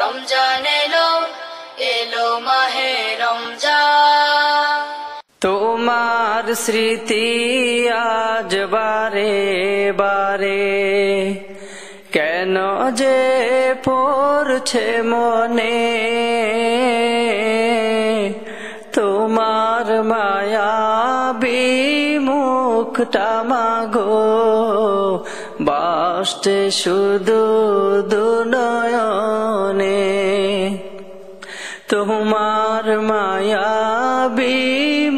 रमजान एलो एलो माहे रमजान। তোমার স্মৃতি আজ বারে বারে কেন যে পড়ছে মনে, তোমার মায়াবী মুখটা মাগো বাসতে শুধু দুনয়নে। তোমার মায়াবী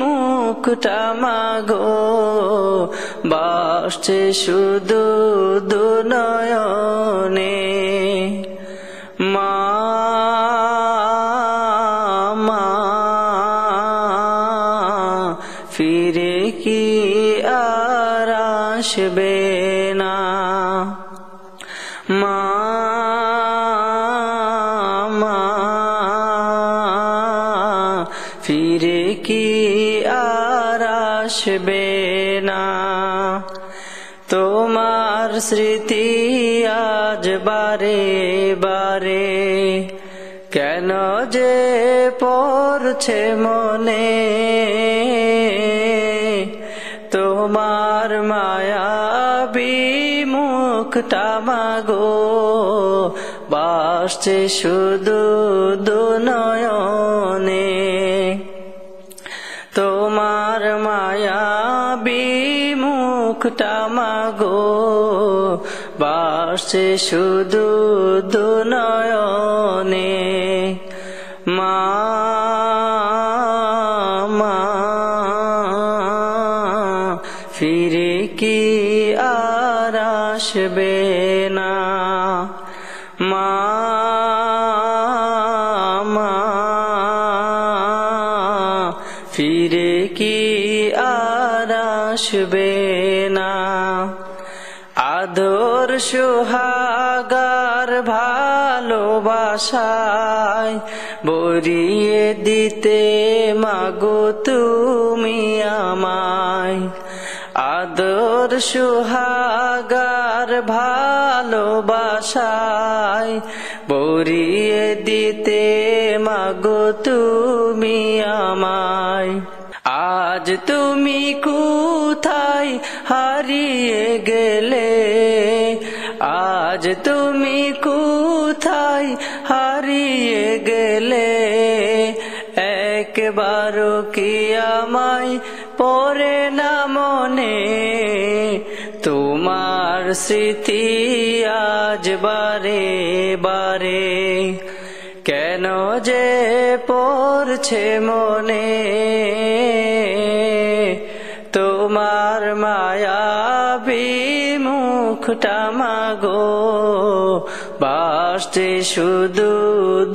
মুখটা মাগো বাসছে শুধু দুনয়নে। মা মা ফিরে কি আর আসবে না, মা ফিরে কি আর আসবে না। তোমার স্মৃতি আজ বারে বারে কেন যে পড়ছে মনে, তোমার মায়াবী মুখটা মাগো বাসছে শুধু দুনয়নে। তোমার মায়াবী মুখটা মাগো বাসছে শুধু দুনয়নে। মা মা ফিরে কি আর আসবে না, মা মা ফিরে কি আর আসবে না। আদর সোহাগার ভালোবাসায় ভরিয়ে দিতে মাগো তুমি আমায়, আদর সোহাগার ভালোবাসায় ভরিয়ে দিতে মাগো তুমি আমায়। আজ তুমি কোথায় হারিয়ে গেলে, আজ তুমি কোথায় হারিয়ে গেলে, একবারও কি আমায় পড়ে না মনে। তোমার স্মৃতি আজ বারে বারে কেন যে পড়ছে মনে, তোমার মায়াবী মুখটা মাগো বাসছে শুধু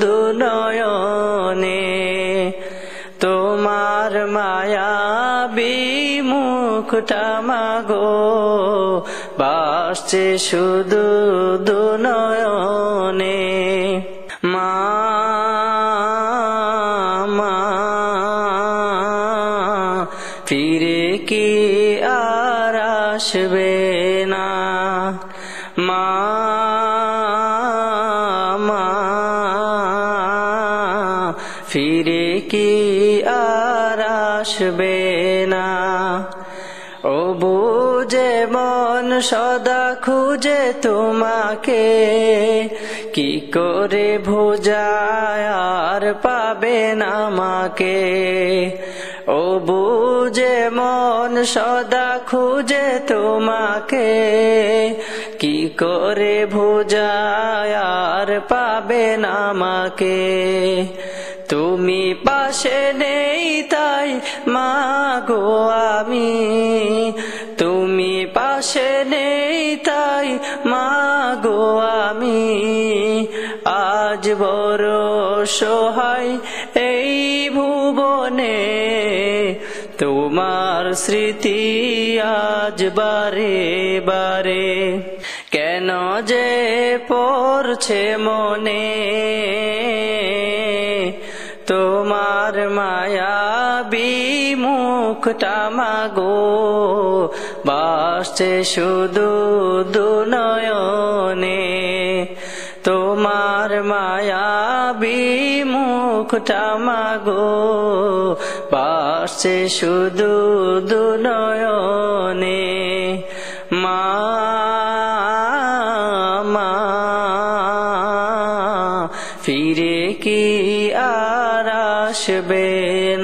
দুনয়নে। তোমার মায়াবী মুখটা মাগো বাসছে শুধু দুনয়নে। মা মা ফিরে কি আর আসবে না, মা মা ফিরে কি আর আসবে না। ও বুঝে মন সদা খুঁজে তোমাকে, কি করে বোঝায় আর পাবে না মাকে। ও বুঝে মন সদা খুঁজে তোমাকে, কি করে বোঝায় আর পাবে না মাকে। তুমি পাশে নেই তাই মাগো আমি, তুমি পাশে নেই তাই মাগো আমি। আজ বড় অসহায় এই ভুবনে, তোমার স্মৃতি আজ বারে বারে কেন যে পড়ছে মনে, তোমার মায়াবী মুখটা মাগো বাসছে শুধু দুনয়নে। তোমার মায়াবী মুখটা মাগো, পাশে শুধু দুনয়নে। মা মা ফিরে কি আর আসবে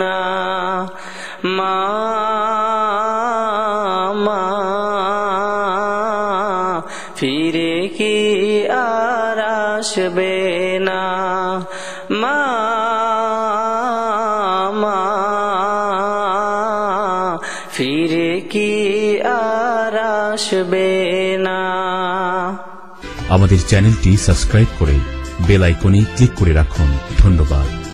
না? মা মা ফিরে কি আর আসবে না? মা মা ফিরে কি আর আসবে না? আমাদের চ্যানেলটি সাবস্ক্রাইব করে বেল আইকনে ক্লিক করে রাখুন। ধন্যবাদ।